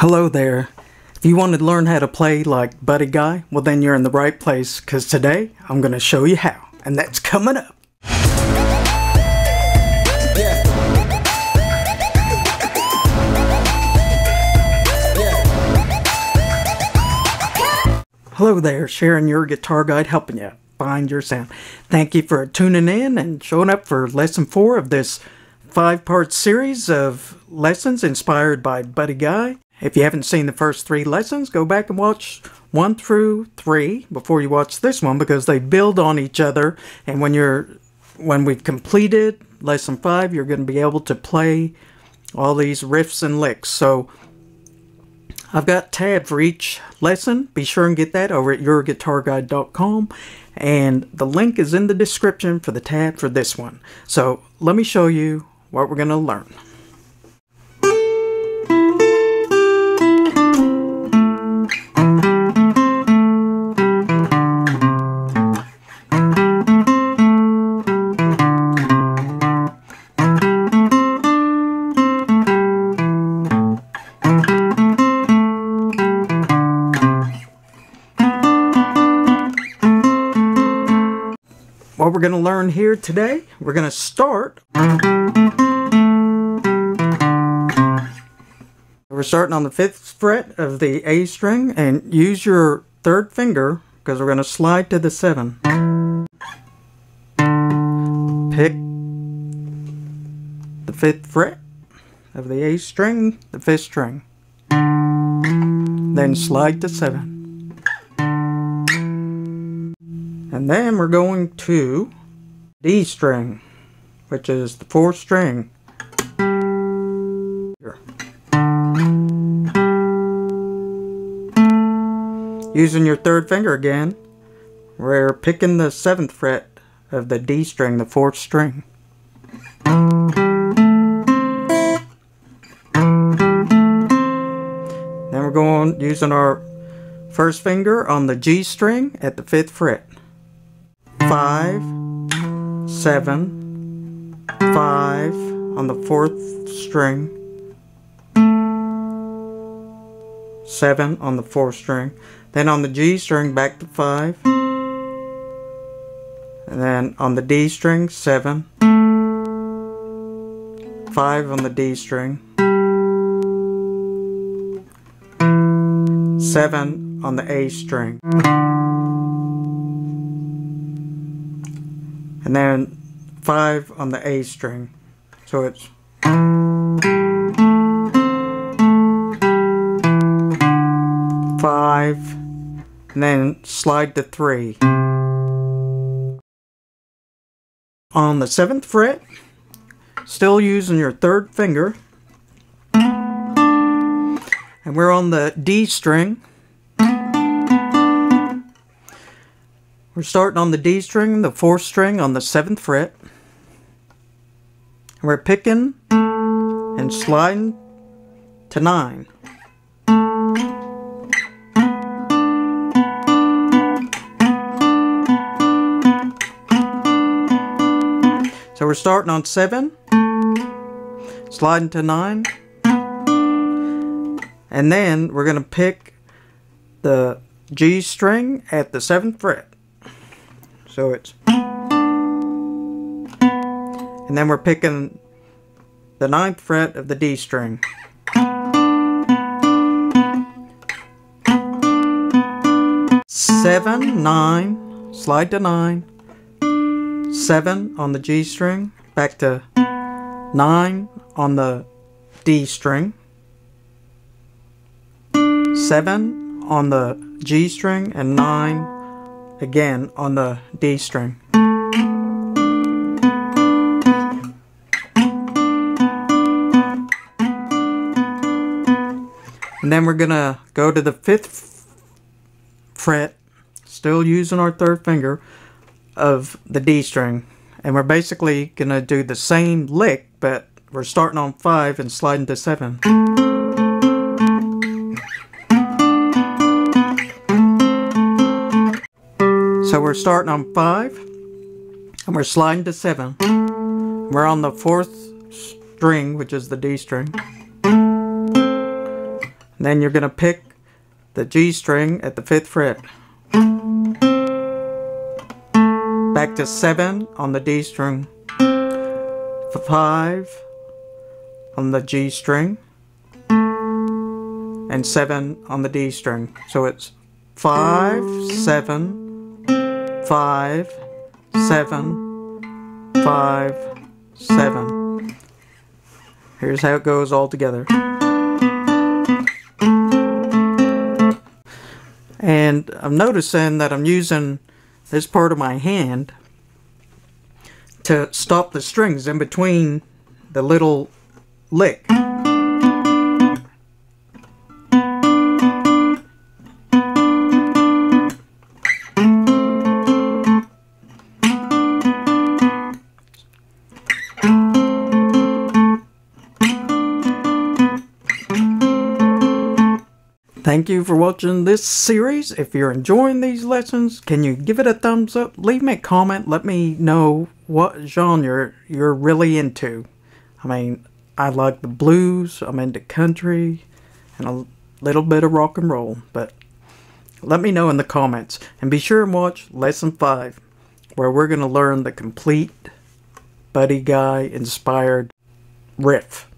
Hello there. If you want to learn how to play like Buddy Guy, well then you're in the right place, because today I'm going to show you how, and that's coming up. Hello there, sharing your guitar guide, helping you find your sound. Thank you for tuning in and showing up for lesson 4 of this 5-part series of lessons inspired by Buddy Guy. If you haven't seen the first 3 lessons, go back and watch 1 through 3 before you watch this one, because they build on each other. And when we've completed lesson 5, you're going to be able to play all these riffs and licks. So I've got a tab for each lesson. Be sure and get that over at yourguitarguide.com, and the link is in the description for the tab for this one. So let me show you what we're going to learn. What we're going to learn here today, we're going to start. We're starting on the 5th fret of the A string, and use your 3rd finger because we're going to slide to the 7. Pick the 5th fret of the A string, the 5th string. Then slide to 7. And then we're going to D string, which is the 4th string. Here. Using your 3rd finger again, we're picking the 7th fret of the D string, the 4th string. Then we're going using our 1st finger on the G string at the 5th fret. 5, 7, 5 on the 4th string, 7 on the 4th string, then on the G string back to 5, and then on the D string 7, 5 on the D string, 7 on the A string. And then 5 on the A string. So it's. And then slide to 3. On the 7th fret, still using your 3rd finger. And we're on the D string. We're starting on the D string, the 4th string on the 7th fret. We're picking and sliding to 9. So we're starting on 7, sliding to 9, and then we're going to pick the G string at the 7th fret. So it's, and then we're picking the 9th fret of the D string. Seven, 9, slide to 9, 7 on the G string, back to 9 on the D string, 7 on the G string, and 9 again on the D string. And then we're going to go to the 5th fret, still using our 3rd finger, of the D string. And we're basically going to do the same lick, but we're starting on 5 and sliding to 7. So we're starting on 5, and we're sliding to 7. We're on the 4th string, which is the D string. And And then you're going to pick the G string at the 5th fret. Back to 7 on the D string. 5 on the G string. And 7 on the D string. So it's 5, 7, 5, 7, 5, 7. Here's how it goes all together. And I'm noticing that I'm using this part of my hand to stop the strings in between the little lick. Thank you for watching this series. If you're enjoying these lessons, can you give it a thumbs up? Leave me a comment. Let me know what genre you're really into. I mean, I like the blues, I'm into country, and a little bit of rock and roll. But let me know in the comments. And be sure and watch Lesson 5, where we're going to learn the complete Buddy Guy inspired riff.